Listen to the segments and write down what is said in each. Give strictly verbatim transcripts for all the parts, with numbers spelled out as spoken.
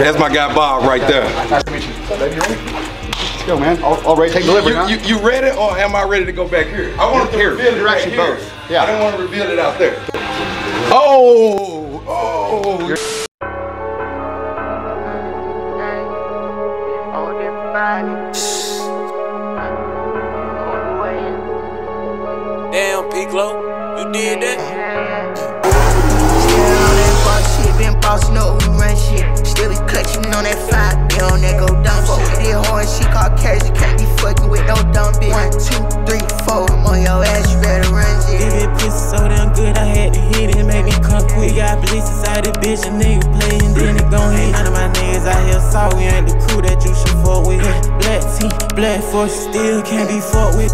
That's my guy Bob right there. Nice to meet you. Let's go, man. All, all ready to take delivery, you, huh? You, you ready or am I ready to go back here? I want to reveal it right here. Yeah. I don't want to reveal it out there. Oh! Oh! You're damn, Piccolo, you did that? Still on that boss shit, been bossing up, we run shit. Still be clutching on that five, be on that go dumb. Fuck with it hard, she called carrots, you can't be fucking with no dumb bitch. One, two, three, four, I'm on your ass, you better run shit. This pussy so damn good, I had to hit it, made me come quick. Got police inside the bitch, a nigga playing, then it gon' hit. None of my niggas out here saw, we ain't the crew that you should fuck with. Black team, black force, still can't be fucked with.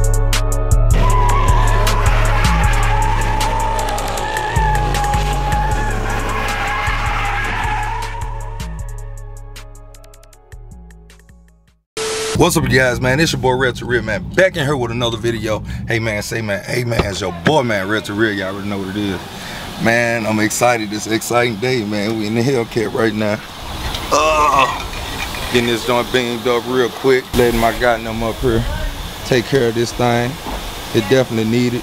What's up, you guys, man? It's your boy RellToReal, man, back in here with another video. Hey, man, say, man, hey, man, it's your boy, man, RellToReal. Y'all already know what it is. Man, I'm excited. It's an exciting day, man. We in the Hellcat right now. Uh, getting this joint beamed up real quick. Letting my goddamn up here take care of this thing. It definitely needed.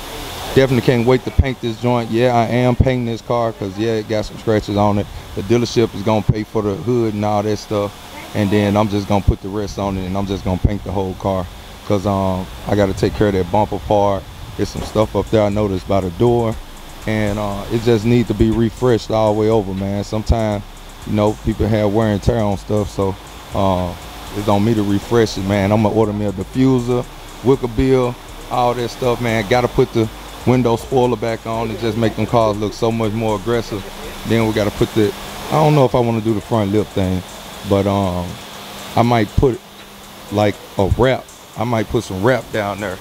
Definitely can't wait to paint this joint. Yeah, I am painting this car because, yeah, it got some scratches on it. The dealership is going to pay for the hood and all that stuff. And then I'm just gonna put the rest on it and I'm just gonna paint the whole car. Cause um, I gotta take care of that bumper part. There's some stuff up there I noticed by the door. And uh, it just needs to be refreshed all the way over, man. Sometimes, you know, people have wear and tear on stuff. So uh, it's on me to refresh it, man. I'm gonna order me a diffuser, wicker bill, all that stuff, man. Gotta put the window spoiler back on and just make them cars look so much more aggressive. Then we gotta put the, I don't know if I wanna do the front lip thing. But um, I might put like a wrap. I might put some wrap down there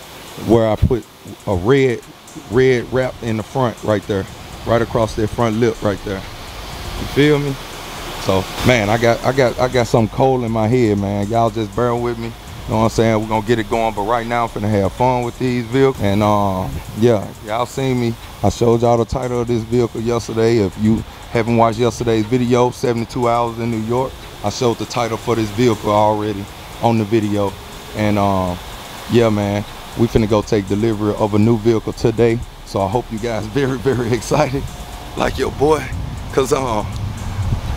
where I put a red, red wrap in the front right there, right across their front lip right there. You feel me? So man, I got, I got, I got something cold in my head, man. Y'all just bear with me. You know what I'm saying? We're gonna get it going. But right now, I'm finna have fun with these vehicles. And um, yeah, y'all seen me. I showed y'all the title of this vehicle yesterday. If you haven't watched yesterday's video, seventy-two hours in New York. I showed the title for this vehicle already on the video. And um, yeah, man, we finna go take delivery of a new vehicle today. So I hope you guys very, very excited, like your boy. Cause um,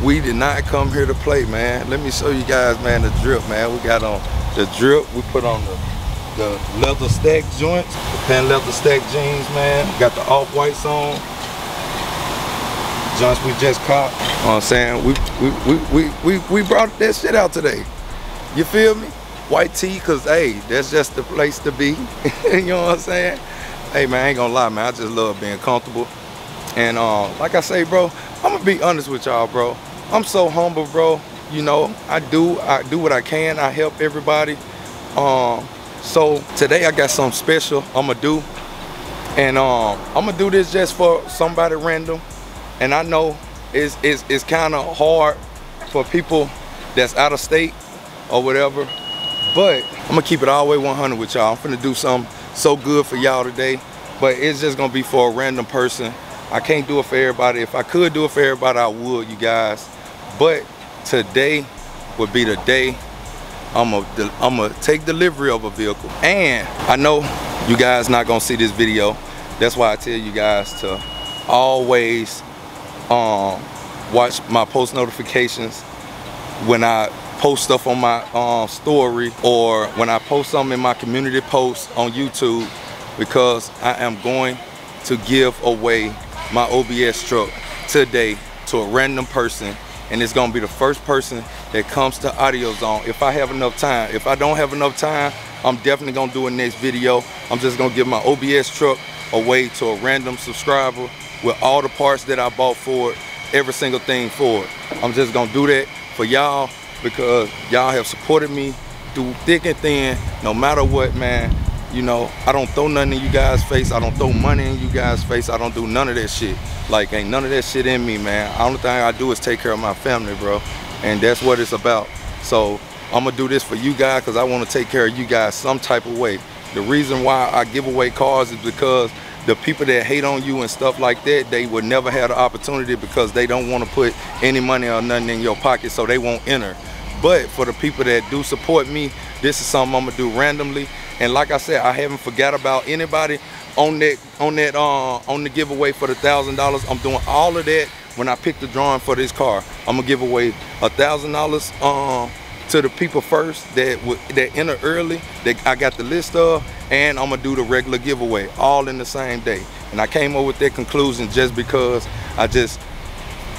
we did not come here to play, man. Let me show you guys, man, the drip, man. We got on the drip, we put on the, the leather stack joints, the pan leather stack jeans, man. We got the off-whites on. Josh, we just caught. You know what I'm saying? We, we, we, we, we brought that shit out today. You feel me? White tee, cause hey, that's just the place to be. You know what I'm saying? Hey man, I ain't gonna lie, man. I just love being comfortable. And uh, like I say, bro, I'm gonna be honest with y'all, bro. I'm so humble, bro. You know, I do, I do what I can. I help everybody. Um, so today I got something special I'ma do. And um, I'ma do this just for somebody random. And I know it's, it's, it's kind of hard for people that's out of state or whatever, but I'm gonna keep it all the way one hundred with y'all. I'm finna do something so good for y'all today, but it's just gonna be for a random person. I can't do it for everybody. If I could do it for everybody, I would, you guys. But today would be the day I'm gonna I'm gonna take delivery of a vehicle. And I know you guys not gonna see this video. That's why I tell you guys to always um watch my post notifications when I post stuff on my um story or when I post something in my community post on YouTube, because I am going to give away my O B S truck today to a random person, and it's gonna be the first person that comes to AudioZone if I have enough time. If I don't have enough time, I'm definitely gonna do a next video. I'm just gonna give my O B S truck away to a random subscriber with all the parts that I bought for it, every single thing for it. I'm just gonna do that for y'all because y'all have supported me through thick and thin, no matter what, man. You know, I don't throw nothing in you guys' face. I don't throw money in you guys' face. I don't do none of that shit. Like, ain't none of that shit in me, man. The only thing I do is take care of my family, bro. And that's what it's about. So I'm gonna do this for you guys because I wanna take care of you guys some type of way. The reason why I give away cars is because the people that hate on you and stuff like that, they would never have the opportunity because they don't want to put any money or nothing in your pocket, so they won't enter. But for the people that do support me, this is something I'm gonna do randomly. And like I said, I haven't forgot about anybody on that on that uh, on the giveaway for the thousand dollars. I'm doing all of that when I pick the drawing for this car. I'm gonna give away a thousand dollars to the people first that that enter early, that I got the list of, and I'm gonna do the regular giveaway all in the same day. And I came up with that conclusion just because I just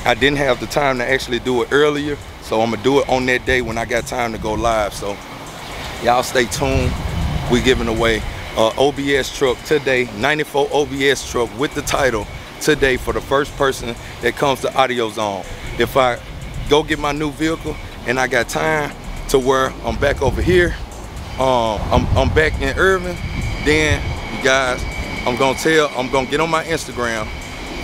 I didn't have the time to actually do it earlier. So I'm gonna do it on that day when I got time to go live. So y'all stay tuned. We giving away a O B S truck today, ninety-four O B S truck with the title today for the first person that comes to AudioZone. If I go get my new vehicle and I got time to where I'm back over here, um, I'm, I'm back in Irving, then you guys, I'm gonna tell, I'm gonna get on my Instagram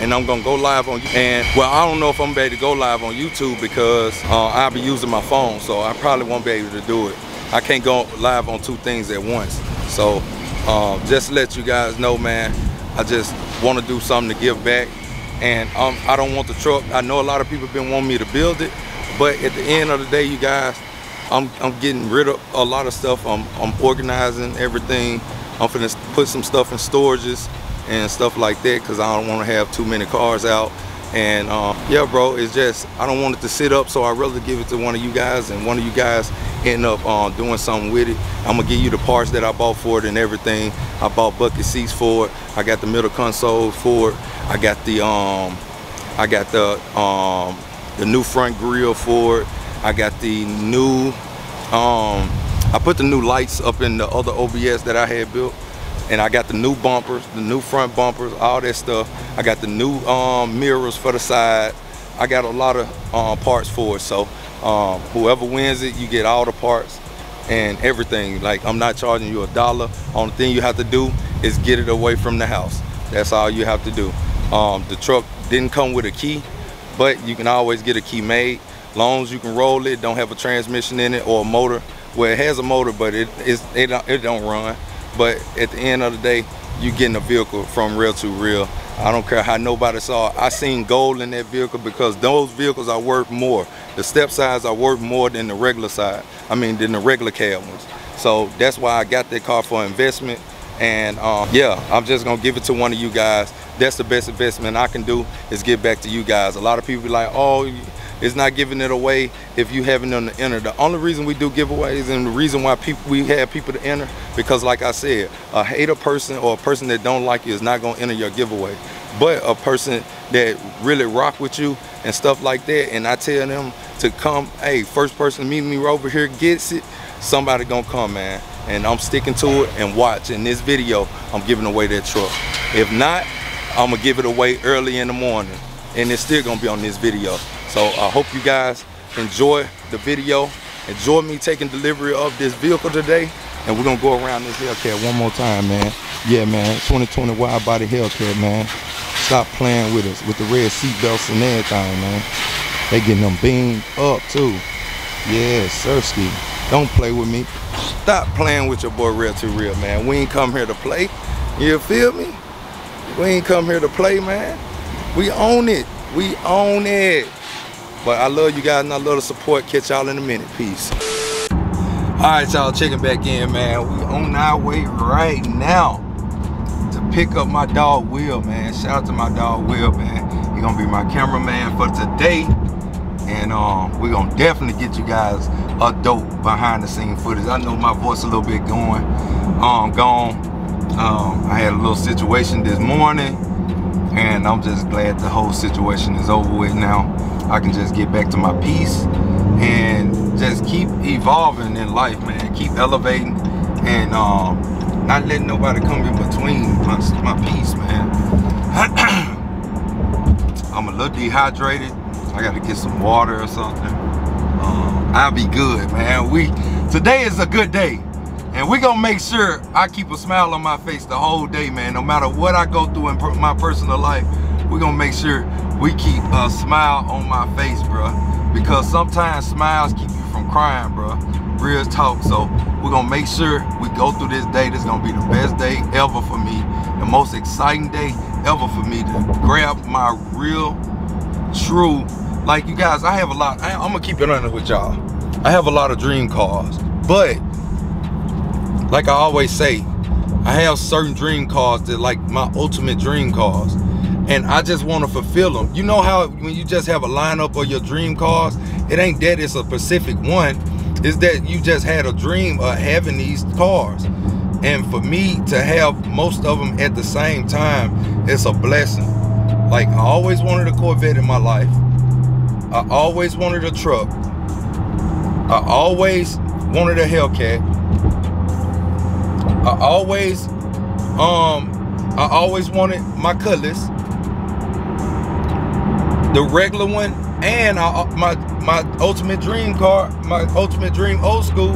and I'm gonna go live on you. And well, I don't know if I'm ready to go live on YouTube because uh, I'll be using my phone, so I probably won't be able to do it. I can't go live on two things at once. So um, just to let you guys know, man, I just want to do something to give back. And um, I don't want the truck. I know a lot of people been wanting me to build it, but at the end of the day, you guys, I'm, I'm getting rid of a lot of stuff. I'm, I'm organizing everything. I'm finna put some stuff in storages and stuff like that because I don't want to have too many cars out. And um, yeah, bro, it's just I don't want it to sit up, so I'd rather give it to one of you guys, and one of you guys end up um, doing something with it. I'm gonna give you the parts that I bought for it and everything. I bought bucket seats for it. I got the middle console for it. I got the um, I got the um, the new front grille for it. I got the new um, I put the new lights up in the other O B S that I had built. And I got the new bumpers, the new front bumpers, all that stuff. I got the new um, mirrors for the side. I got a lot of um, parts for it. So um, whoever wins it, you get all the parts and everything. Like, I'm not charging you a dollar. Only thing you have to do is get it away from the house. That's all you have to do. Um, the truck didn't come with a key, but you can always get a key made. Long as you can roll it, don't have a transmission in it or a motor. Well, it has a motor, but it, it's, it, don't, it don't run. But at the end of the day, you getting a vehicle from Real to Real. I don't care how nobody saw it. I seen gold in that vehicle because those vehicles are worth more. The step sides are worth more than the regular side. I mean, than the regular cab ones. So that's why I got that car for investment. And um, yeah, I'm just gonna give it to one of you guys. That's the best investment I can do is give back to you guys. A lot of people be like, oh, it's not giving it away if you haven't done the enter. The only reason we do giveaways and the reason why people we have people to enter, because like I said, a hater person or a person that don't like you is not gonna enter your giveaway. But a person that really rock with you and stuff like that, and I tell them to come, hey, first person meeting me over here gets it, somebody gonna come, man. And I'm sticking to it, and watch. In this video, I'm giving away that truck. If not, I'm gonna give it away early in the morning. And it's still gonna be on this video. So I hope you guys enjoy the video. Enjoy me taking delivery of this vehicle today. And we're gonna go around this Hellcat one more time, man. Yeah, man, twenty twenty wide body Hellcat, man. Stop playing with us, with the red seat belts and everything, man. They getting them beamed up too. Yeah, Sirsky, don't play with me. Stop playing with your boy Real to Real, man. We ain't come here to play. You feel me? We ain't come here to play, man. We own it. We own it. But I love you guys and I love the support. Catch y'all in a minute. Peace. All right, y'all, checking back in, man. We on our way right now to pick up my dog Will, man. Shout out to my dog Will, man. He gonna be my cameraman for today. And um, we're gonna definitely get you guys a dope behind the scene footage. I know my voice a little bit going, um, gone. Um, I had a little situation this morning, and I'm just glad the whole situation is over with now. I can just get back to my peace and just keep evolving in life, man. Keep elevating and um, not letting nobody come in between my, my peace, man. I'm a little dehydrated. I gotta get some water or something. Um, I'll be good, man. We today is a good day, and we gonna make sure I keep a smile on my face the whole day, man. No matter what I go through in per my personal life, we gonna make sure we keep a smile on my face, bro. Because sometimes smiles keep you from crying, bro. Real talk. So we're gonna make sure we go through this day. This is gonna be the best day ever for me, the most exciting day ever for me to grab my real, true. Like, you guys, I have a lot. I, I'm gonna keep it honest with y'all. I have a lot of dream cars, but like I always say, I have certain dream cars that like my ultimate dream cars, and I just want to fulfill them. You know how when you just have a lineup of your dream cars, it ain't that it's a specific one. It's that you just had a dream of having these cars. And for me to have most of them at the same time, it's a blessing. Like, I always wanted a Corvette in my life. I always wanted a truck. I always wanted a Hellcat. I always, um, I always wanted my Cutlass, the regular one, and I, my my ultimate dream car, my ultimate dream old school,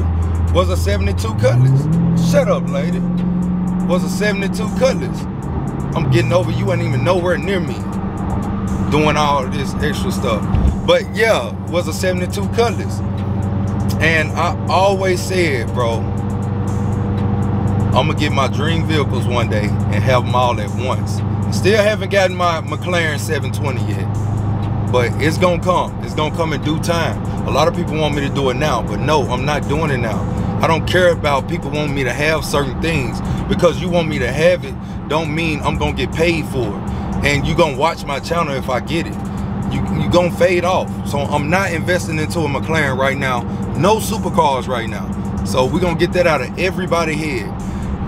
was a seventy-two Cutlass. Shut up, lady. Was a seventy-two Cutlass. I'm getting over you. Ain't even nowhere near me doing all this extra stuff. But yeah, was a seventy-two Cutlass. And I always said, bro, I'm gonna get my dream vehicles one day and have them all at once. Still haven't gotten my McLaren seven twenty yet. But it's gonna come. It's gonna come in due time. A lot of people want me to do it now, but no, I'm not doing it now. I don't care about people wanting me to have certain things. Because you want me to have it, don't mean I'm gonna get paid for it. And you're gonna watch my channel if I get it. You, you're gonna fade off. So I'm not investing into a McLaren right now. No supercars right now. So we're gonna get that out of everybody's head.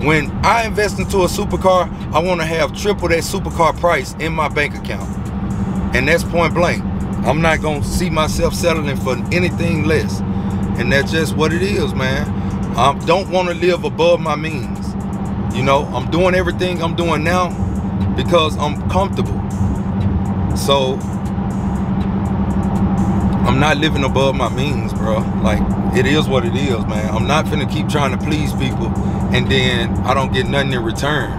When I invest into a supercar, I wanna have triple that supercar price in my bank account. And that's point blank. I'm not gonna see myself settling for anything less. And that's just what it is, man. I don't wanna live above my means. You know, I'm doing everything I'm doing now because I'm comfortable. So, I'm not living above my means, bro. Like, it is what it is, man. I'm not finna keep trying to please people and then I don't get nothing in return.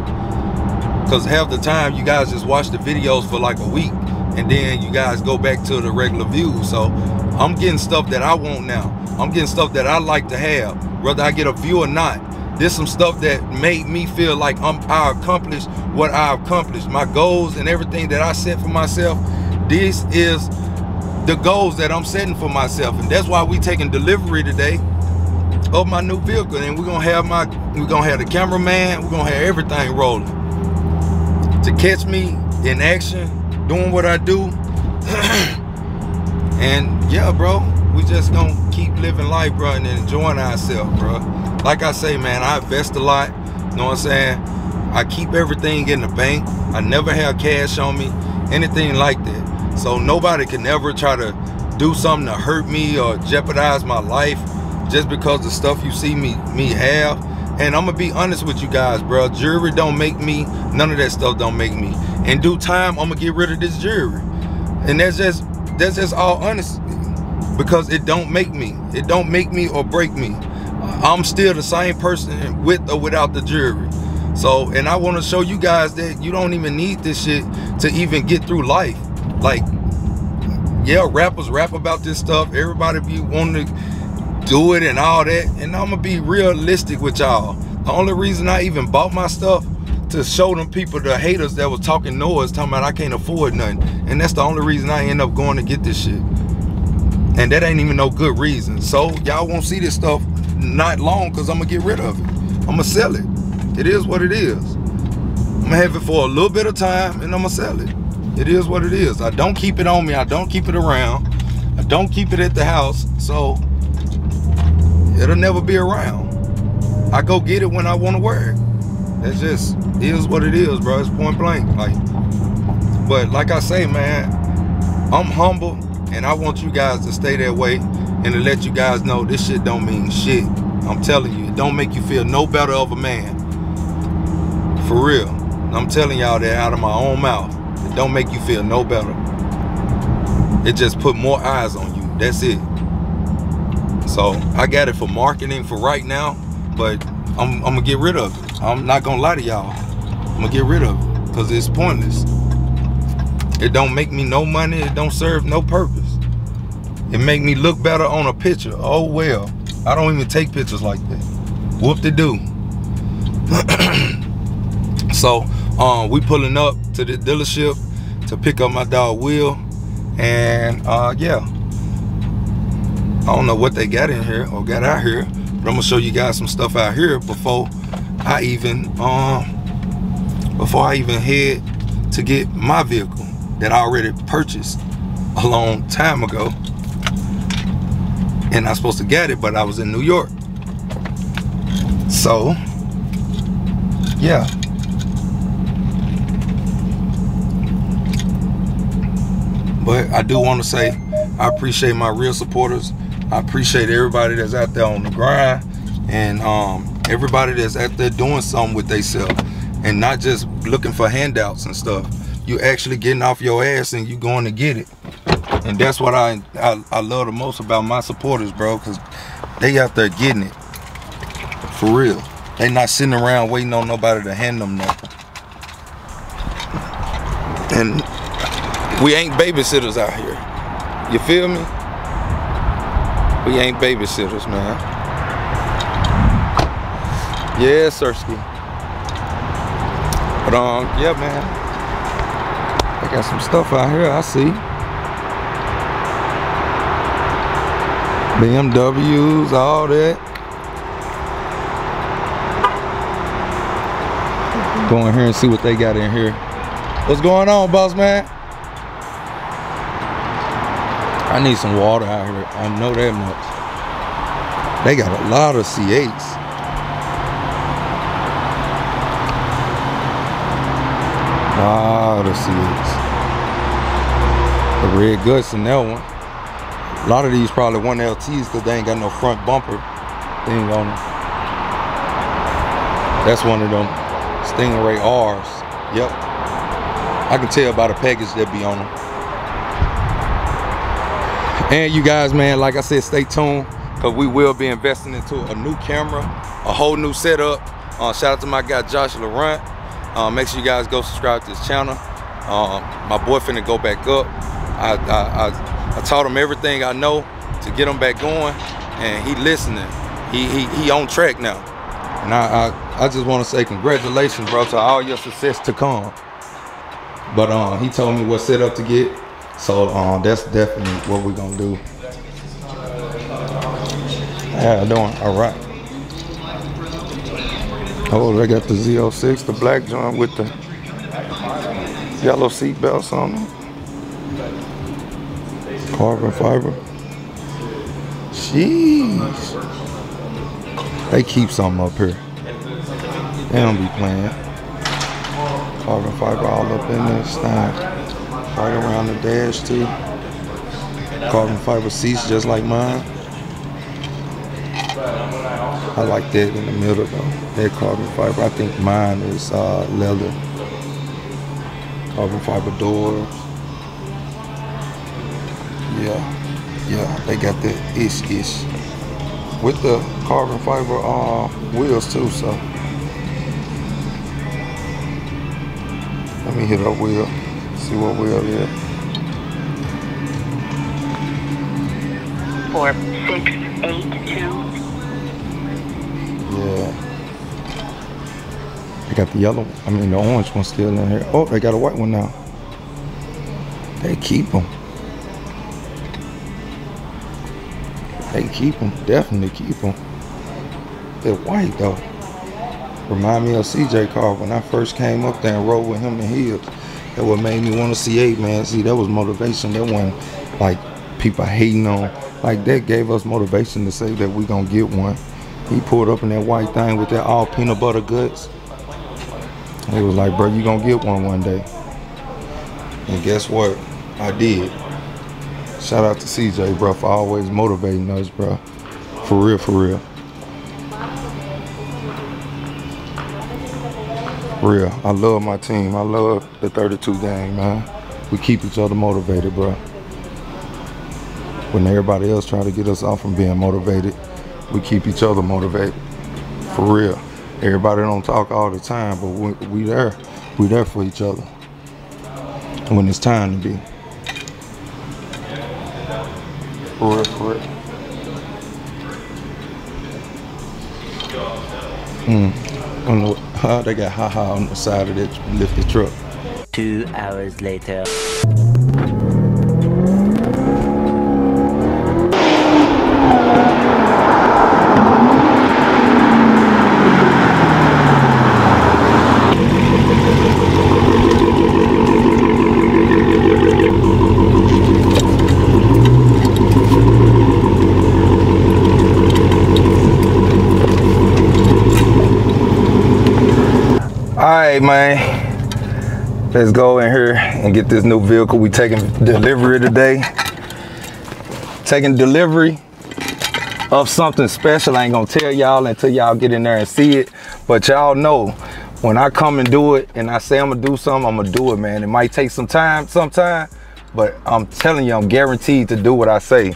Cause half the time you guys just watch the videos for like a week. And then you guys go back to the regular views. So I'm getting stuff that I want now. I'm getting stuff that I like to have, whether I get a view or not. There's some stuff that made me feel like I'm, I accomplished what I accomplished. My goals and everything that I set for myself, this is the goals that I'm setting for myself. And that's why we taking delivery today of my new vehicle. And we're gonna have my, we're gonna have the cameraman, we're gonna have everything rolling. To catch me in action, doing what I do. And yeah, bro, we just gonna keep living life, bro, and enjoying ourselves, bro. Like I say, man, I invest a lot, you know what I'm saying? I keep everything in the bank. I never have cash on me, anything like that. So nobody can ever try to do something to hurt me or jeopardize my life just because the stuff you see me me have. And I'm gonna be honest with you guys, bro. Jewelry don't make me. None of that stuff don't make me. In due time, I'm gonna get rid of this jewelry. And that's just that's just all honest, because it don't make me. It don't make me or break me. I'm still the same person with or without the jewelry. So, and I wanna show you guys that you don't even need this shit to even get through life. Like, yeah, rappers rap about this stuff. Everybody be wanting to do it and all that, and I'm gonna be realistic with y'all. The only reason I even bought my stuff to show them people, the haters that was talking noise, talking about I can't afford nothing, and that's the only reason I end up going to get this shit. And that ain't even no good reason. So y'all won't see this stuff not long, because I'm gonna get rid of it. I'm gonna sell it. It is what it is. I'm gonna have it for a little bit of time and I'm gonna sell it. It is what it is. I don't keep it on me. I don't keep it around. I don't keep it at the house. So it'll never be around. I go get it when I want to wear it. That's just, it is what it is, bro. It's point blank. Like, but like I say, man, I'm humble, and I want you guys to stay that way and to let you guys know this shit don't mean shit. I'm telling you, it don't make you feel no better of a man. For real. I'm telling y'all that out of my own mouth. It don't make you feel no better. It just put more eyes on you. That's it. So I got it for marketing for right now, but I'm, I'm gonna get rid of it. I'm not gonna lie to y'all. I'm gonna get rid of it because it's pointless. It don't make me no money. It don't serve no purpose. It make me look better on a picture. Oh well, I don't even take pictures like that. Whoop-de-doo. So um, we pulling up to the dealership to pick up my dog Will, and uh, yeah, I don't know what they got in here or got out here, but I'm gonna show you guys some stuff out here before I even um, before I even head to get my vehicle that I already purchased a long time ago, and I supposed to get it, but I was in New York. So yeah, but I do want to say I appreciate my real supporters. I appreciate everybody that's out there on the grind, and um, everybody that's out there doing something with themselves and not just looking for handouts and stuff. You actually getting off your ass and you going to get it, and that's what I, I, I love the most about my supporters, bro, because they out there getting it for real. They not sitting around waiting on nobody to hand them nothing. And we ain't babysitters out here. You feel me? We ain't babysitters, man. Yeah, Sirsky. But um, yeah, man. I got some stuff out here, I see. B M Ws, all that. Go in here and see what they got in here. What's going on, boss man? I need some water out here. I know that much. They got a lot of C eights. A lot of C eights. The red guts in that one. A lot of these probably one L Ts because they ain't got no front bumper thing on them. That's one of them Stingray R's. Yep, I can tell by the package that be on them. And you guys, man, like I said, stay tuned, because we will be investing into a new camera, a whole new setup. Uh, shout out to my guy Josh Laurent. Uh, make sure you guys go subscribe to his channel. Uh, my boy finna go back up. I, I, I, I taught him everything I know to get him back going, and he listening. He, he, he on track now. And I, I, I just want to say congratulations, bro, to all your success to come. But um, he told me what setup to get, so um, that's definitely what we're gonna do. How you doing? All right. Oh, they got the Z oh six, the black joint with the yellow seat belts on them. Carbon fiber. Jeez. They keep something up here. They don't be playing. Carbon fiber all up in this thing. Right around the dash too. Carbon fiber seats just like mine. I like that in the middle though. That carbon fiber. I think mine is uh, leather. Carbon fiber doors. Yeah, yeah. They got that ish ish. With the carbon fiber uh, wheels too, so let me hit up wheel, see what wheel is. Four, six, eight, two. Yeah. They got the yellow, I mean the orange one still in here. Oh, they got a white one now. They keep them. They keep them, definitely keep them. They're white though. Remind me of C J Carr when I first came up there and rode with him in Hills. That what made me want to C eight, man. See, that was motivation. That wasn't like people hating on. Like that gave us motivation to say that we gonna get one. He pulled up in that white thing with that all peanut butter guts. It was like, bro, you gonna get one one day. And guess what? I did. Shout out to C J, bro, for always motivating us, bro. For real, for real. For real, I love my team. I love the thirty-two gang, man. We keep each other motivated, bro. When everybody else try to get us off from being motivated, we keep each other motivated. For real. Everybody don't talk all the time, but we, we there. We there for each other when it's time to be. for it, for it. Mm. I don't know how they got haha on the side of that lifted truck. Two hours later. Man, let's go in here and get this new vehicle. We taking delivery today. Taking delivery of something special. I ain't gonna tell y'all until y'all get in there and see it, but y'all know when I come and do it and I say I'm gonna do something, I'm gonna do it, man. It might take some time sometime, but I'm telling you, I'm guaranteed to do what I say.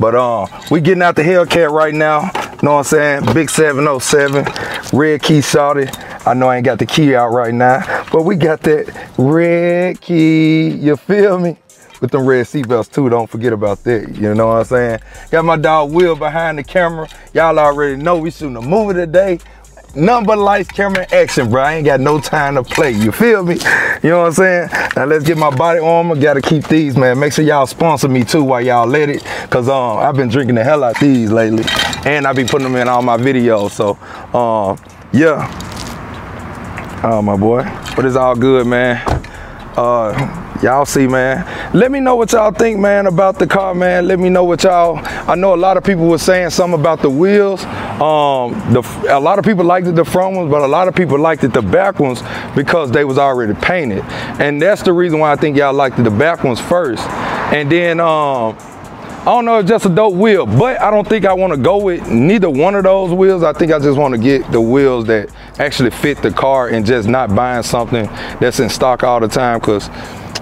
But um uh, we getting out the Hellcat right now. Know what I'm saying? Big seven oh seven, red key shorty. I know I ain't got the key out right now, but we got that red key, you feel me? With them red seatbelts too, don't forget about that, you know what I'm saying? Got my dog Will behind the camera. Y'all already know we shooting a movie today. Nothing but lights, camera, action, bro. I ain't got no time to play, you feel me? You know what I'm saying? Now let's get my body armor. Gotta keep these, man. Make sure y'all sponsor me too while y'all let it, cause um, I've been drinking the hell out of these lately, and I be putting them in all my videos, so um, yeah. Oh my boy, but it's all good, man. Uh, y'all see, man. Let me know what y'all think, man, about the car, man. Let me know what y'all. I know a lot of people were saying something about the wheels. Um, the a lot of people liked it, the front ones, but a lot of people liked it, the back ones, because they was already painted, and that's the reason why I think y'all liked it, the back ones first, and then. Um, I don't know, it's just a dope wheel, but I don't think I want to go with neither one of those wheels. I think I just want to get the wheels that actually fit the car and just not buying something that's in stock all the time, because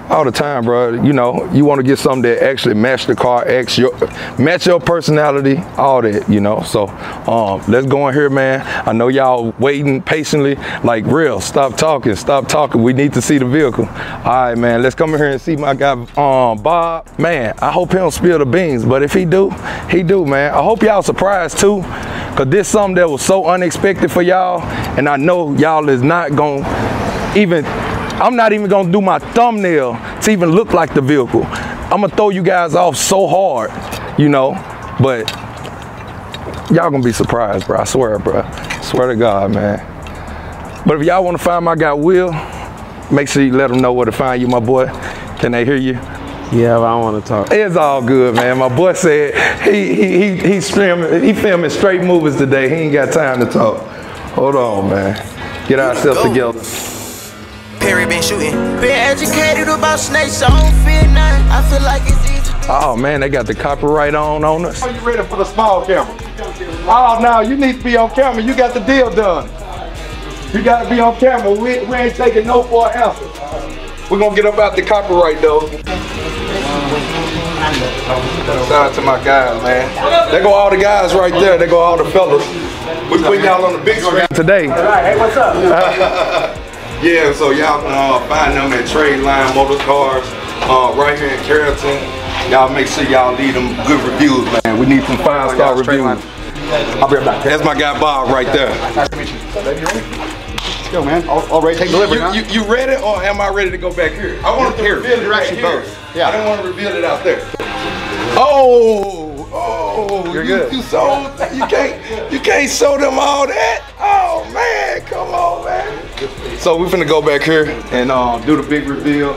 all the time, bro, you know, you want to get something that actually match the car, match your, match your personality, all that, you know. So um, let's go in here, man. I know y'all waiting patiently, like, real, stop talking, stop talking. We need to see the vehicle. All right, man, let's come in here and see my guy, um, Bob. Man, I hope he don't spill the beans, but if he do, he do, man. I hope y'all surprised too, because this is something that was so unexpected for y'all, and I know y'all is not going to even... I'm not even gonna do my thumbnail to even look like the vehicle. I'm gonna throw you guys off so hard, you know, but y'all gonna be surprised, bro. I swear, bro. I swear to God, man. But if y'all wanna find my guy Will, make sure you let them know where to find you, my boy. Can they hear you? Yeah, I want to talk. It's all good, man. My boy said he he he he's filming, he filming straight movies today. He ain't got time to talk. Hold on, man. Get ourselves together. Perry been shooting. Been educated about snakes, so I don't fear none. I feel like it's easy. Oh man, they got the copyright on on us. Are you ready for the small camera? Oh no, you need to be on camera. You got the deal done. You gotta be on camera. We, we ain't taking no for an answer. We're gonna get up out the copyright though. Shout out to my guys, man. They go all the guys right there. They go all the fellas. We put y'all on the big screen today. All right, hey, what's up? Yeah, so y'all can uh, find them at Trade Line Motor Cars uh, right here in Carrollton. Y'all make sure y'all leave them good reviews, man. We need some five star reviews. I'll be right back. That's my guy Bob right there. Nice to meet you. Let's go, man. All, all ready to take delivery now? You, you, you ready, or am I ready to go back here? I want to reveal it right here. Yeah. I don't want to reveal it out there. Oh, oh, you're you, good. You sold. You can't. You can't show them all that. Oh man, come on, man. So we're finna go back here and uh, do the big reveal.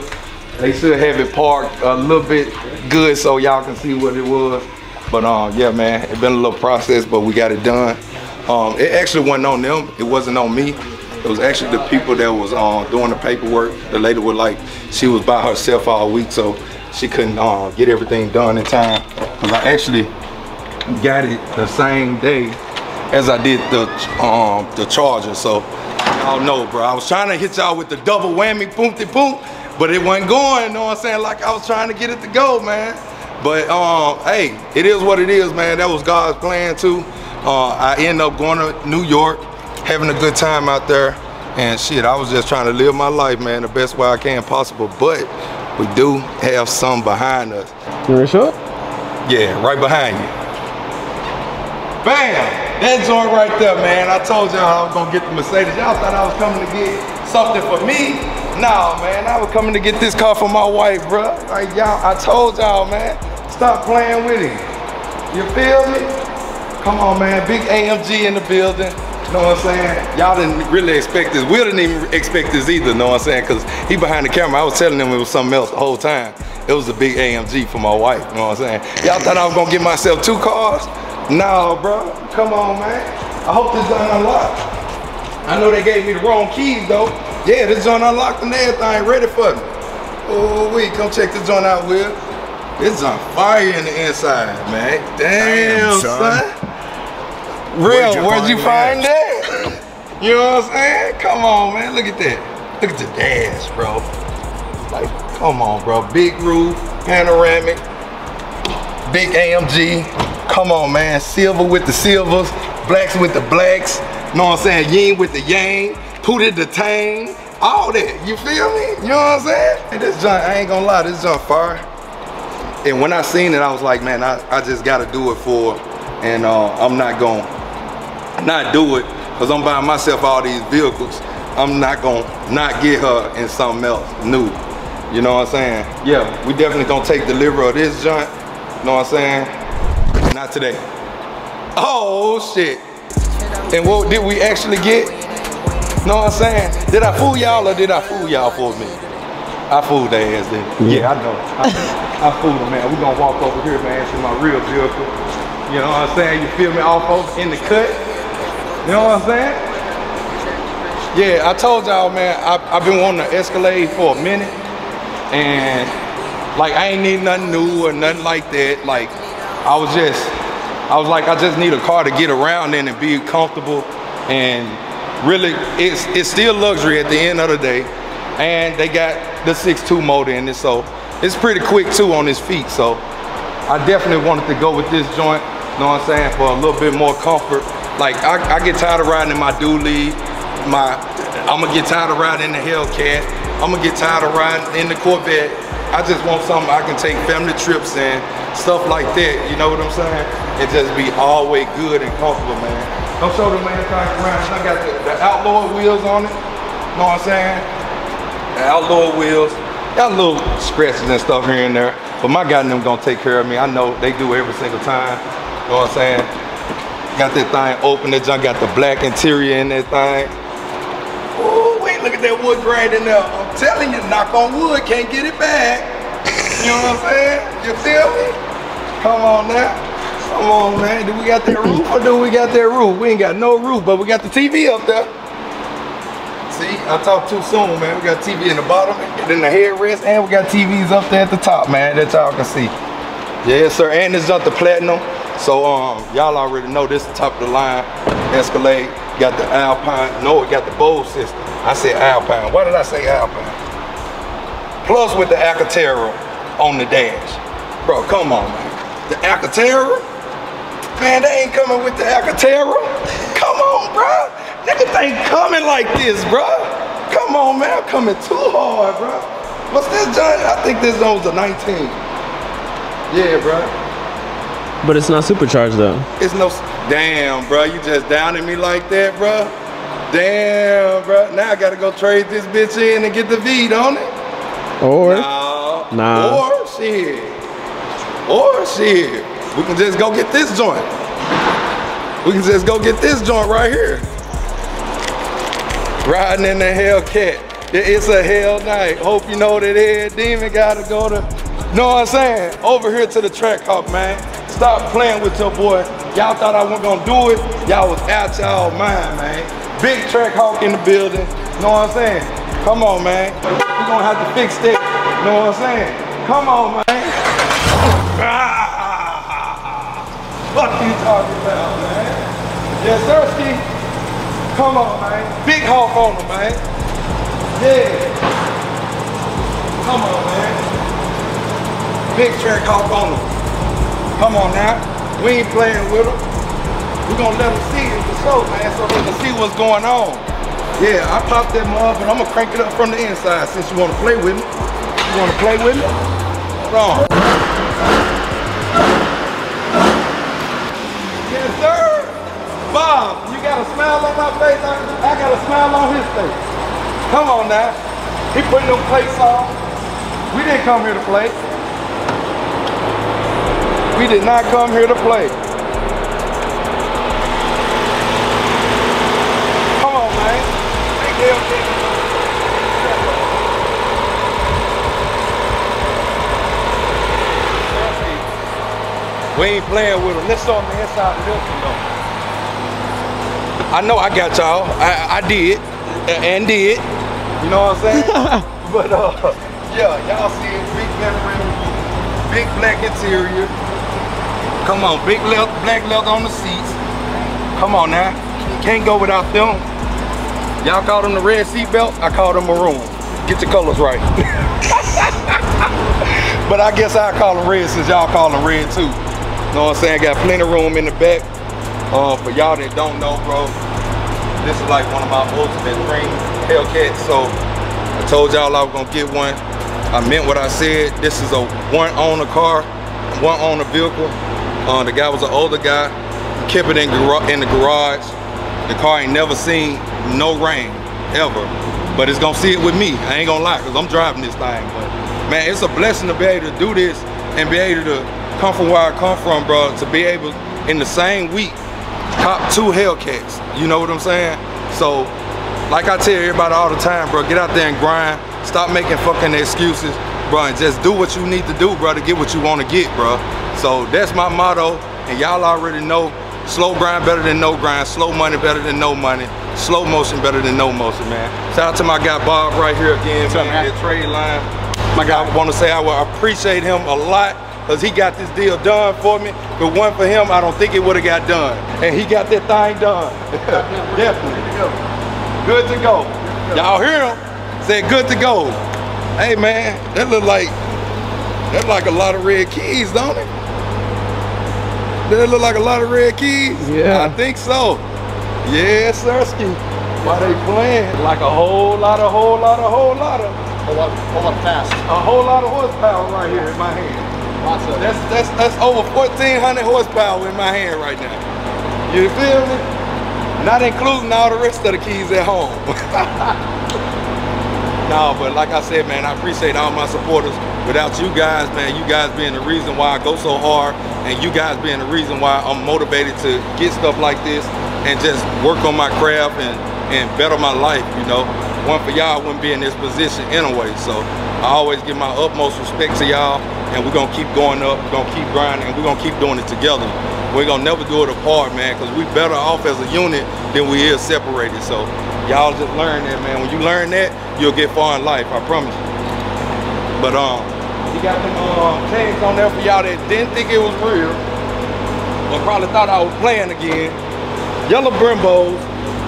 They should have it parked a little bit good so y'all can see what it was. But um, yeah, man, it's been a little process, but we got it done. Um, it actually wasn't on them. It wasn't on me. It was actually the people that was uh, doing the paperwork. The lady was like, she was by herself all week, so she couldn't uh, get everything done in time. Cause I actually got it the same day as I did the um, the Charger, so. Y'all know, bro, I was trying to hit y'all with the double whammy, boomty boom, but it wasn't going, you know what I'm saying? Like I was trying to get it to go, man. But um, hey, it is what it is, man. That was God's plan too. Uh, I ended up going to New York, having a good time out there, and shit, I was just trying to live my life, man, the best way I can possible, but we do have some behind us. You sure? Yeah, right behind you. Bam! That joint right there, man. I told y'all I was gonna get the Mercedes. Y'all thought I was coming to get something for me? Nah, man, I was coming to get this car for my wife, bro. Like y'all, I told y'all, man, stop playing with him. You feel me? Come on, man, big A M G in the building. You know what I'm saying? Y'all didn't really expect this. Will didn't even expect this either, know what I'm saying? Cause he behind the camera, I was telling him it was something else the whole time. It was a big A M G for my wife, you know what I'm saying? Y'all thought I was gonna get myself two cars? Nah, bro, come on, man. I hope this done unlocked. I know they gave me the wrong keys though. Yeah, this joint unlocked and everything ready for me. Oh wait, come check this joint out, Will. It's on fire in the inside, man. Damn, Damn son. son. Real, where'd you, where'd you find that? You know what I'm saying? Come on, man, look at that. Look at the dash, bro. Like, come on, bro. Big roof, panoramic, big A M G. Come on, man. Silver with the silvers, blacks with the blacks. Know what I'm saying? Yin with the yang. Pootie the tang, all that, you feel me? You know what I'm saying? And this junk, I ain't gonna lie, this junk fire. And when I seen it, I was like, man, I, I just gotta do it for, and uh, I'm not gonna not do it, cause I'm buying myself all these vehicles. I'm not gonna not get her in something else new. You know what I'm saying? Yeah, we definitely gonna take delivery of this junk. You know what I'm saying? Not today. Oh shit. And what did we actually get? Know what I'm saying? Did I fool y'all or did I fool y'all for me? I fooled their ass, didn't yeah. yeah, I know. I, I fooled them, man. We're gonna walk over here, man, to my real vehicle. You know what I'm saying? You feel me? All folks in the cut. You know what I'm saying? Yeah, I told y'all, man, I, I've been wanting an Escalade for a minute. And, like, I ain't need nothing new or nothing like that. Like, I was just, I was like, I just need a car to get around in and be comfortable and really, it's it's still luxury at the end of the day, and they got the six two motor in it, so it's pretty quick too on his feet. So I definitely wanted to go with this joint, know what I'm saying, for a little bit more comfort. Like I, I get tired of riding in my dually, my I'm gonna get tired of riding in the Hellcat, I'm gonna get tired of riding in the Corvette. I just want something I can take family trips and stuff like that. You know what I'm saying? It just be always good and comfortable, man. Don't show the man trying to grind. I got the, the outlaw wheels on it. Know what I'm saying? The outlaw wheels. Got little scratches and stuff here and there. But my guy and them gonna take care of me. I know they do every single time. Know what I'm saying? Got that thing open. That junk got the black interior in that thing. Ooh, wait, look at that wood grain in there. I'm telling you, knock on wood, can't get it back. You know what I'm saying? You feel me? Come on now. Come on, man, do we got that roof or do we got that roof? We ain't got no roof, but we got the T V up there. See, I talked too soon, man. We got T V in the bottom, and in the headrest, and we got T Vs up there at the top, man, that y'all can see. Yes, sir, and this is up the Platinum. So, um, y'all already know this is the top of the line. Escalade, got the Alpine. No, it got the Bose system. I said Alpine. Why did I say Alpine? Plus with the Alcantara on the dash. Bro, come on, man. The Alcantara? Man, they ain't coming with the Alcantara. Come on, bro. Niggas ain't coming like this, bro. Come on, man. I'm coming too hard, bro. What's this joint? I think this one's a nineteen. Yeah, bro. But it's not supercharged, though. It's no... Damn, bro. You just downing me like that, bro. Damn, bro. Now I got to go trade this bitch in and get the V, don't it? Or... Nah. nah. Or shit. Or shit. We can just go get this joint. We can just go get this joint right here. Riding in the Hellcat. It's a hell night. Hope you know that Ed Demon gotta go to, know what I'm saying? Over here to the Trackhawk, man. Stop playing with your boy. Y'all thought I wasn't gonna do it. Y'all was out y'all mind, man. Big Trackhawk in the building. Know what I'm saying? Come on, man. We're gonna have to fix that. Know what I'm saying? Come on, man. Ah. What you talking about, man? Yeah, Sirsky, come on, man. Big hawk on him, man. Yeah. Come on, man. Big track hawk on him. Come on now. We ain't playing with him. We're gonna let him see it for sure, man, so they can see what's going on. Yeah, I popped that mug, but I'm gonna crank it up from the inside since you wanna play with me. You wanna play with me? Hold on. Bob, you got a smile on my face, I got a smile on his face. Come on now. He putting them plates on. We didn't come here to play. We did not come here to play. Come on, man. Big Hellcat. We ain't playing with them. Let's start on the inside of this one, though. I know I got y'all. I, I did. And did. You know what I'm saying? But, uh, yeah, y'all see it. Big panoramic, big black interior. Come on, big leather, black leather on the seats. Come on now. Can't go without them. Y'all call them the red seatbelt. I call them maroon. Get your colors right. But I guess I call them red since y'all call them red too. You know what I'm saying? Got plenty of room in the back. Uh, for y'all that don't know, bro, this is like one of my ultimate dream Hellcats. So I told y'all I was gonna get one. I meant what I said. This is a one owner car, one owner vehicle. Uh, the guy was an older guy. He kept it in, in the garage. The car ain't never seen no rain ever, but it's gonna see it with me. I ain't gonna lie, cause I'm driving this thing. But man, it's a blessing to be able to do this and be able to come from where I come from, bro, to be able in the same week cop two Hellcats. You know what I'm saying? So like I tell everybody all the time, bro, get out there and grind. Stop making fucking excuses, bro, and just do what you need to do, bro, to get what you want to get, bro. So that's my motto, and y'all already know, slow grind better than no grind, slow money better than no money, slow motion better than no motion, man. Shout out to my guy Bob right here again. What's man, up, man? At Trade Line. My guy, I want to say I will appreciate him a lot, cause he got this deal done for me. But one for him, I don't think it would have got done. And he got that thing done. Definitely. Good to go. Y'all hear him? Said good to go. Hey man, that look like that like a lot of red keys, don't it? That look like a lot of red keys. Yeah. I think so. Yeah, Sirsky. Why they playing? Like a whole lot of whole lot of whole lot of a whole lot of fast. A whole lot of horsepower right here in my hand. That's, that's, that's over fourteen hundred horsepower in my hand right now. You feel me? Not including all the rest of the keys at home. No, but like I said, man, I appreciate all my supporters. Without you guys, man, you guys being the reason why I go so hard, and you guys being the reason why I'm motivated to get stuff like this and just work on my craft and, and better my life, you know? One for y'all, wouldn't be in this position anyway, so I always give my utmost respect to y'all, and we're gonna keep going up, we're gonna keep grinding, and we're gonna keep doing it together. We're gonna never do it apart, man, because we better off as a unit than we is separated. So y'all just learn that, man. When you learn that, you'll get far in life, I promise you. But um, you got them um, tags on there for y'all that didn't think it was real, but probably thought I was playing again. Yellow Brembos,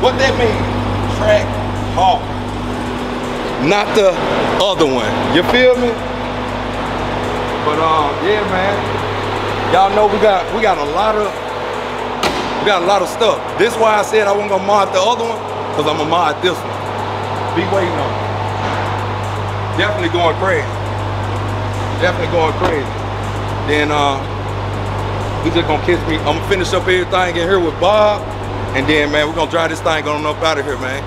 what that mean? Trackhawk. Not the other one, you feel me? But um, yeah, man, y'all know we got we got a lot of we got a lot of stuff. This is why I said I wasn't gonna mod the other one, cause I'm gonna mod this one. Be waiting on it. Definitely going crazy. Definitely going crazy. Then uh, we just gonna kiss me. I'm gonna finish up everything in here with Bob, and then man, we're gonna drive this thing on up out of here, man.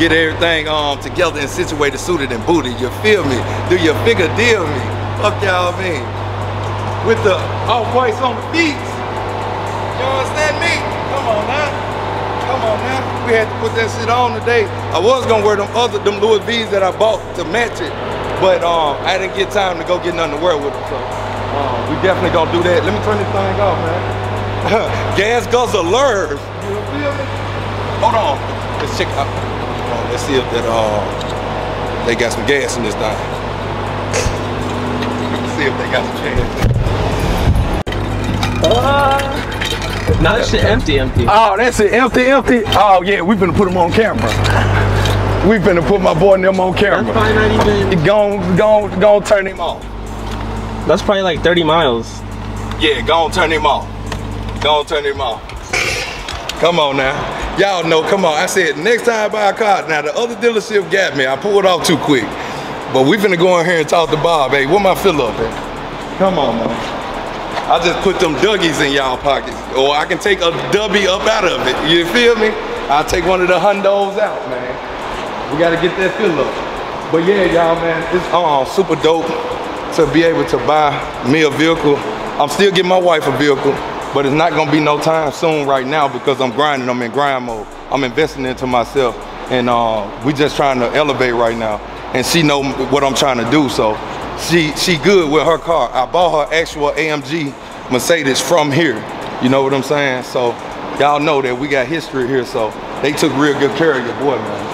Get everything um together and situated, suited, and booted. You feel me? Do your bigger deal me? Fuck y'all mean? With the all whites on the beats. You understand me? Come on now. Come on now. We had to put that shit on today. I was gonna wear them other them Louis V's that I bought to match it, but um I didn't get time to go get nothing to wear with them. So um, we definitely gonna do that. Let me turn this thing off, man. Gas guzzler. You feel me? Hold on. Let's check it out. Let's see if that uh they got some gas in this thing. Let's see if they got some gas. Uh, now this shit empty, empty. Oh, that's it, empty, empty. Oh yeah, we finna put them on camera. We finna put my boy and them on camera. That's probably not even. Gon' gon' gon' turn him off. That's probably like thirty miles. Yeah, gon' turn him off. Gon' turn him off. Come on now. Y'all know, come on. I said, next time I buy a car. Now, the other dealership got me. I pulled off too quick. But we finna go in here and talk to Bob. Hey, where my fill up at? Come on, man. I just put them Dougies in y'all pockets. Or I can take a Dubby up out of it. You feel me? I'll take one of the hundos out, man. We gotta get that fill up. But yeah, y'all, man, it's uh, super dope to be able to buy me a vehicle. I'm still getting my wife a vehicle, but it's not gonna be no time soon right now because I'm grinding, I'm in grind mode. I'm investing into myself, and uh, we just trying to elevate right now. And she know what I'm trying to do, so she, she good with her car. I bought her actual A M G Mercedes from here. You know what I'm saying? So y'all know that we got history here, so they took real good care of your boy, man.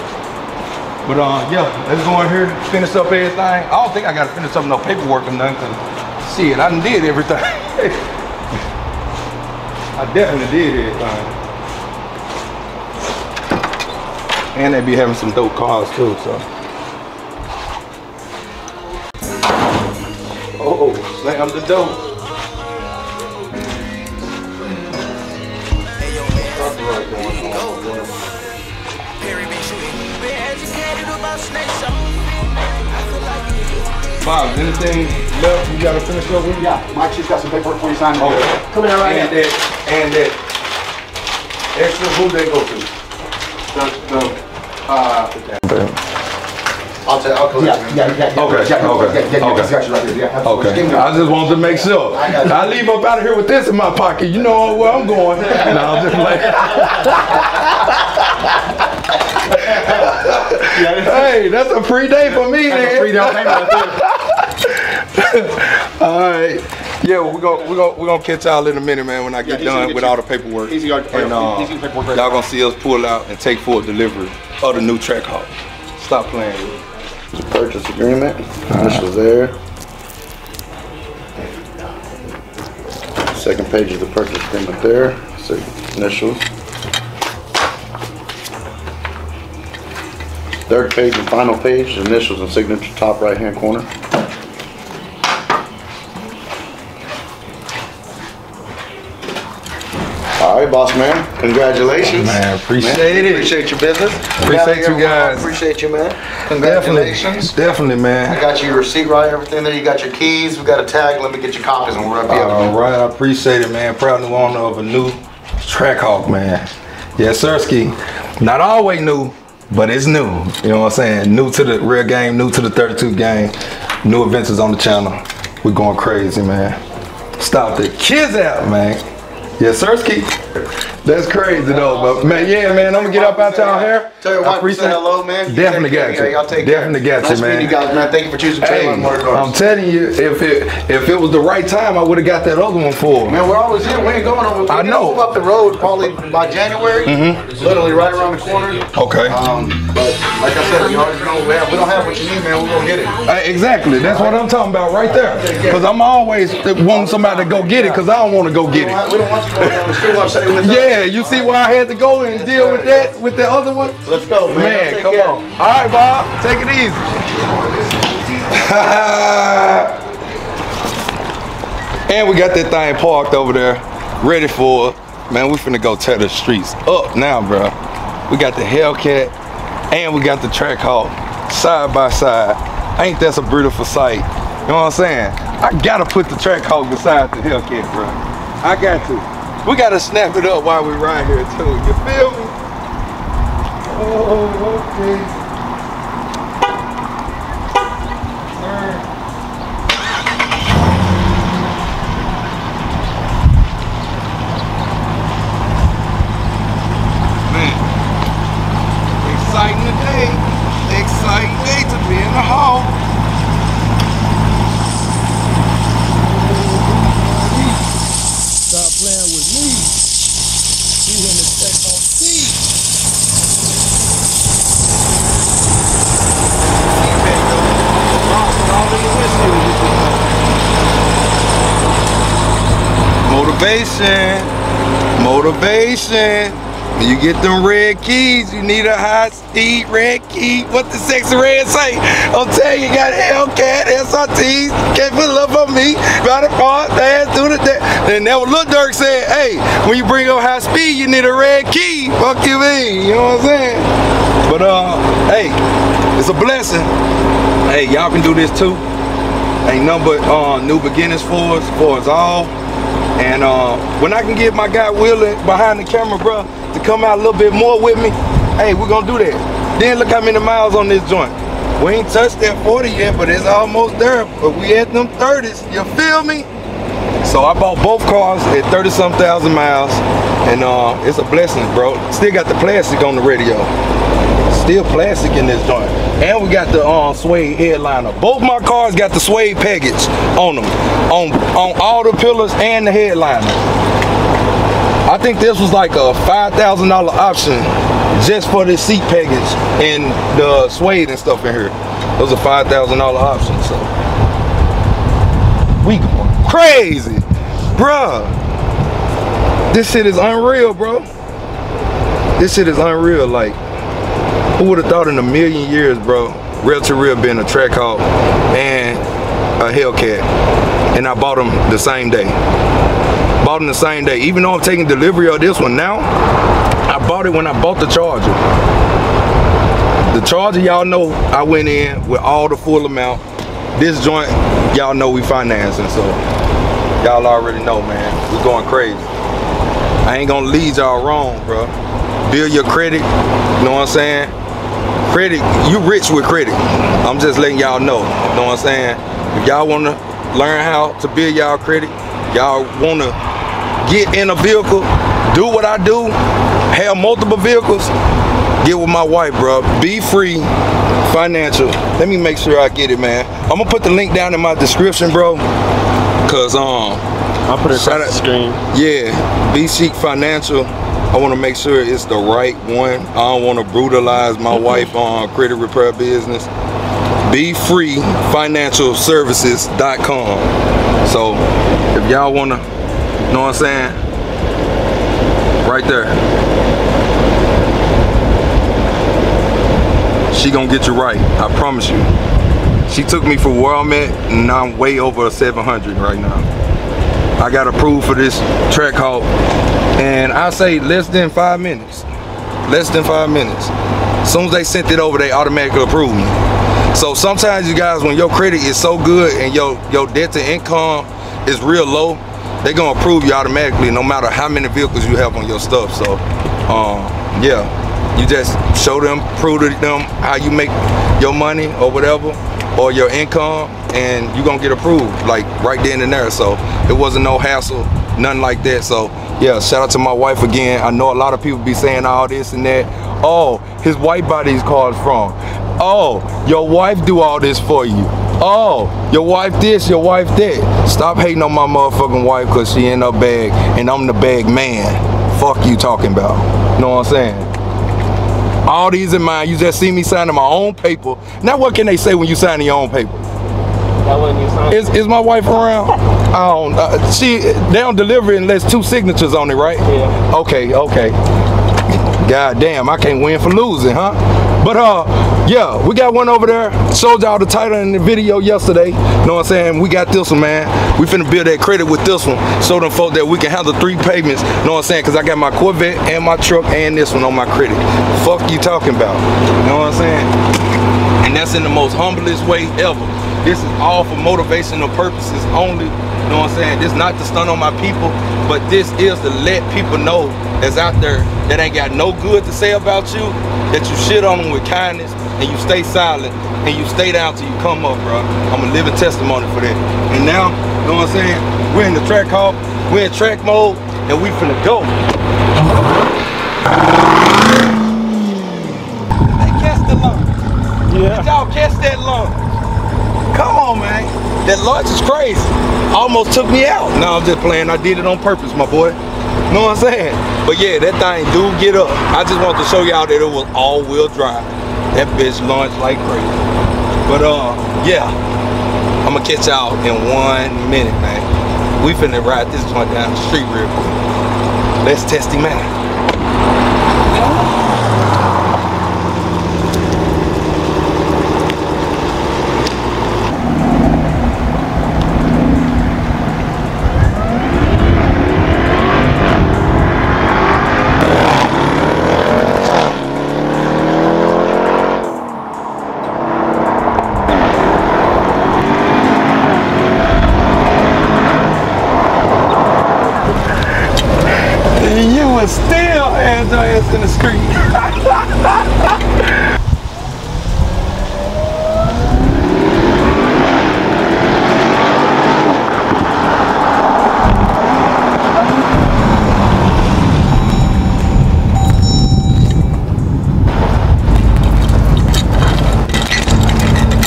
But uh, yeah, let's go in here, finish up everything. I don't think I gotta finish up no paperwork or nothing, cause shit, I done did everything. I definitely did everything. And they be having some dope cars too, so. Oh, slam the dope. Bob, anything left you gotta finish up with? Yeah, Mike just got some paperwork for you signed. Okay. Come in there right now. And that, and that extra, who they go to? The, the, uh, I'll tell you, I'll close it. Yeah, yeah, yeah, yeah. Okay, yeah, okay, yeah, yeah, okay. Got you right there. Yeah, okay. I just wanted to make sure. I leave up out of here with this in my pocket. You know where I'm going. And I'll just like... Hey, that's a free day for me, man. Free down payment. All right. Yeah, we're gonna we're gonna we're gonna catch y'all in a minute, man. When I get yeah, done get with you. all the paperwork, easy, and uh, y'all gonna see us pull out and take full delivery of the new Trackhawk. Stop playing with it. Purchase agreement. Initials right. there. Second page of the purchase agreement there. Second initials. Third page and final page, initials and signature, top right hand corner. All right, boss man, congratulations. Man, appreciate man, it. Appreciate your business. Appreciate you guys. Appreciate you, man. Congratulations. Definitely, definitely, man. I got your receipt right, everything there. You got your keys, we got a tag. Let me get your copies and we'll wrap you up. All right, I appreciate it, man. Proud new owner of a new Trackhawk, man. Yeah, Sirsky, not always new, but it's new, you know what I'm saying? New to the real game, new to the thirty-two game, new adventures on the channel. We're going crazy, man. Stop the kids out, man. Yeah, Sirsky. That's crazy though, but man, yeah, man, I'm gonna get up out y'all hair. Tell your wife to say hello, man. Definitely got you. Y'all take care. Definitely got you, man. Nice meeting you guys, man. Thank you for choosing Trade Line Motor Cars. I'm telling you, if it if it was the right time, I would have got that other one for. Man, we're always here. We ain't going over. I know. Up the road probably by January. Mm-hmm. Literally right around the corner. Okay. Um, but like I said, we always know we don't have what you need, man. We're gonna get it. Exactly. That's what I'm talking about right there. Because I'm always wanting somebody to go get it because I don't want to go get it. We don't want you going down the street upset with us. Yeah, you see why I had to go and deal with that, with the other one? Let's go, man. Man, come on. All right, Bob, take it easy. And we got that thing parked over there, ready for it. Man, we finna go tear the streets up now, bro. We got the Hellcat, and we got the Trackhawk, side by side. Ain't that a beautiful sight? You know what I'm saying? I gotta put the Trackhawk beside the Hellcat, bro. I got to. We gotta snap it up while we ride here too, you feel me? Oh, okay. Man, exciting day. Exciting day to be in the hall. Stop playing with me. He in the Trackhawk C. Motivation. Motivation. When you get them red keys, you need a high speed red key. What the sexy red say? I'm telling you, you got Hellcat, S R Ts, can't put love on me. Ride the park, fast, do the day. And that was Lil Durk said, hey, when you bring up high speed, you need a red key. Fuck you, me. You know what I'm saying? But, uh, hey, it's a blessing. Hey, y'all can do this too. Ain't nothing but uh, new beginnings for us, for us all. And uh, when I can get my guy Will behind the camera, bro, to come out a little bit more with me, hey, we're gonna do that. Then look how many miles on this joint. We ain't touched that forty yet, but it's almost there. But we at them thirties, you feel me? So I bought both cars at thirty some thousand miles, and uh, it's a blessing, bro. Still got the plastic on the radio. Still plastic in this joint. And we got the um, suede headliner. Both my cars got the suede package on them. On, on all the pillars and the headliner. I think this was like a five thousand dollar option just for this seat package and the suede and stuff in here. Those are five thousand dollar options, so. We going crazy. Bruh. This shit is unreal, bro. This shit is unreal, like. Who would have thought in a million years, bro, RellToReal being a Trackhawk and a Hellcat. And I bought them the same day. Bought them the same day. Even though I'm taking delivery of this one now, I bought it when I bought the Charger. The Charger, y'all know I went in with all the full amount. This joint, y'all know we financing, so y'all already know, man. We're going crazy. I ain't gonna lead y'all wrong, bro. Build your credit, you know what I'm saying? Credit, you rich with credit. I'm just letting y'all know, you know what I'm saying? If y'all wanna learn how to build y'all credit, y'all wanna get in a vehicle, do what I do, have multiple vehicles, get with my wife, bro. Be Free Financial. Let me make sure I get it, man. I'm gonna put the link down in my description, bro, cause um, I'll put it across the screen. Yeah, Be Chic Financial. I want to make sure it's the right one. I don't want to brutalize my wife on credit repair business. Be Free Financial Services dot com. So if y'all want to, you know what I'm saying? Right there. She gonna get you right, I promise you. She took me for where I'm at, and I'm way over seven hundred right now. I got approved for this Trackhawk, and I say less than five minutes. Less than five minutes. As soon as they sent it over, they automatically approved me. So sometimes you guys, when your credit is so good and your, your debt to income is real low, they're gonna approve you automatically no matter how many vehicles you have on your stuff. So um, yeah, you just show them, prove to them how you make your money or whatever, or your income, and you're gonna get approved like right then and there. So it wasn't no hassle, nothing like that. So yeah, shout out to my wife again. I know a lot of people be saying all this and that. Oh, his wife bought these cars from. Oh, your wife do all this for you. Oh, your wife this, your wife that. Stop hating on my motherfucking wife cause she in her bag and I'm the bag man. Fuck you talking about, you know what I'm saying? All these in mind, you just see me signing my own paper. Now what can they say when you sign your own paper? Why wouldn't you sign? Is, is my wife around? I don't, uh, she, they don't deliver it unless two signatures on it, right? Yeah. Okay, okay. God damn, I can't win for losing, huh? But uh, yeah, we got one over there. Showed y'all the title in the video yesterday. You know what I'm saying? We got this one, man. We finna build that credit with this one. Show them folks that we can handle three payments. You know what I'm saying? Cause I got my Corvette and my truck and this one on my credit. Fuck you talking about? You know what I'm saying? And that's in the most humblest way ever. This is all for motivational purposes only, you know what I'm saying? This is not to stunt on my people, but this is to let people know that's out there that ain't got no good to say about you, that you shit on them with kindness, and you stay silent, and you stay down till you come up, bro. I'm a living testimony for that. And now, you know what I'm saying? We're in the track hop, we're in track mode, and we finna go. They catch the lawn. Yeah. Did y'all catch that lawn? Come on, man. That lunch is crazy. Almost took me out. No, I'm just playing. I did it on purpose, my boy. You know what I'm saying? But yeah, that thing do get up. I just want to show y'all that it was all-wheel drive. That bitch launched like crazy. But uh, yeah, I'm gonna catch y'all in one minute, man. We finna ride this one down the street real quick. Let's test him out. hands and ass in the street.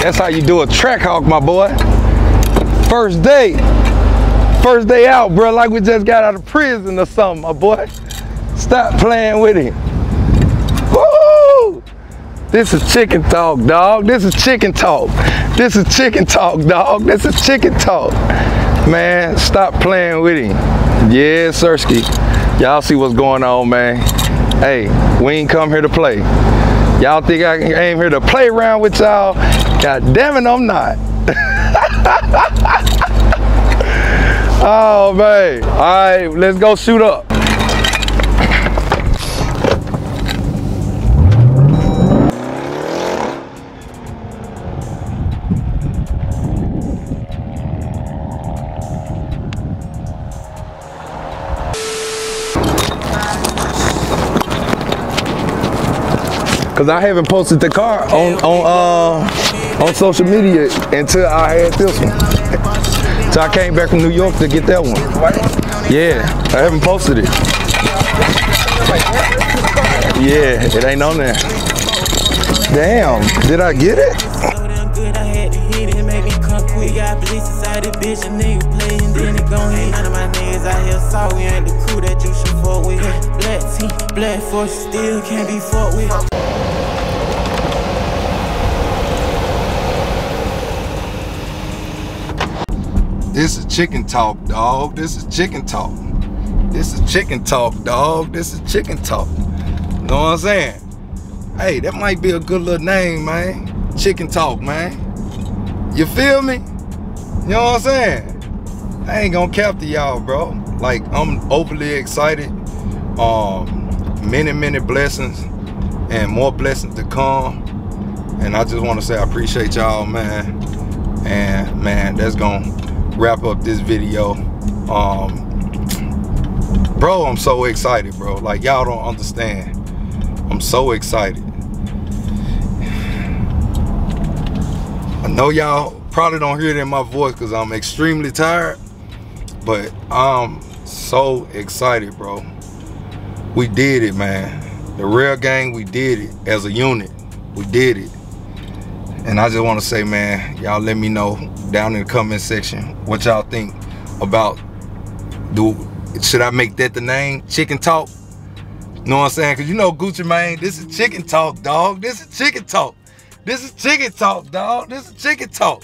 That's how you do a Trackhawk, my boy. First day. First day out, bro, like we just got out of prison or something, my boy. Stop playing with him. Woo! This is chicken talk, dog. This is chicken talk. This is chicken talk, dog. This is chicken talk. Man, stop playing with him. Yeah, Sirsky. Y'all see what's going on, man. Hey, we ain't come here to play. Y'all think I ain't here to play around with y'all? God damn it, I'm not. Oh, man. All right, let's go shoot up. Cause I haven't posted the car on on uh, on social media until I had this one. So I came back from New York to get that one. Yeah, I haven't posted it. Yeah, it ain't on there. Damn, did I get it? Still can't be fought with. This is chicken talk, dog. This is chicken talk. This is chicken talk, dog. This is chicken talk. You know what I'm saying? Hey, that might be a good little name, man. Chicken talk, man. You feel me? You know what I'm saying? I ain't gonna cap to y'all, bro. Like, I'm overly excited. Um, many, many blessings and more blessings to come. And I just wanna say I appreciate y'all, man. And man, that's gonna wrap up this video. Um bro, I'm so excited, bro. Like, y'all don't understand. I'm so excited. I know y'all probably don't hear it in my voice because I'm extremely tired, but I'm so excited, bro. We did it, man. The Rell Gang, we did it as a unit. We did it. And I just want to say, man, y'all let me know down in the comment section what y'all think about, do should I make that the name, Chicken Talk? Know what I'm saying? Because you know, Gucci, man, this is Chicken Talk, dog. This is Chicken Talk. This is Chicken Talk, dog. This is Chicken Talk.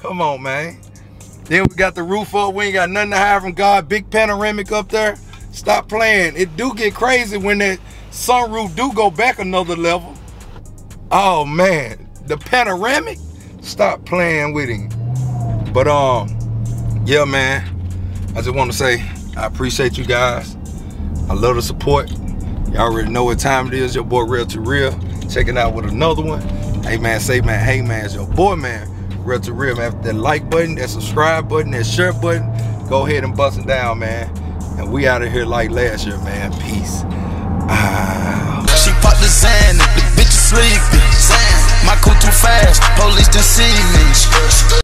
Come on, man. Then we got the roof up. We ain't got nothing to hide from God. Big panoramic up there. Stop playing. It do get crazy when that sunroof do go back another level. Oh, man. The panoramic, stop playing with him. But um yeah, man, I just want to say I appreciate you guys. I love the support. Y'all already know what time it is. Your boy RellToReal checking out with another one. Hey man, say man, hey man, it's your boy, man, RellToReal. After that like button, that subscribe button, that share button, go ahead and bust it down, man. And we out of here like last year, man. Peace. Ah. She popped the sand, the bitch is sleeping. My cool too fast, police done see me.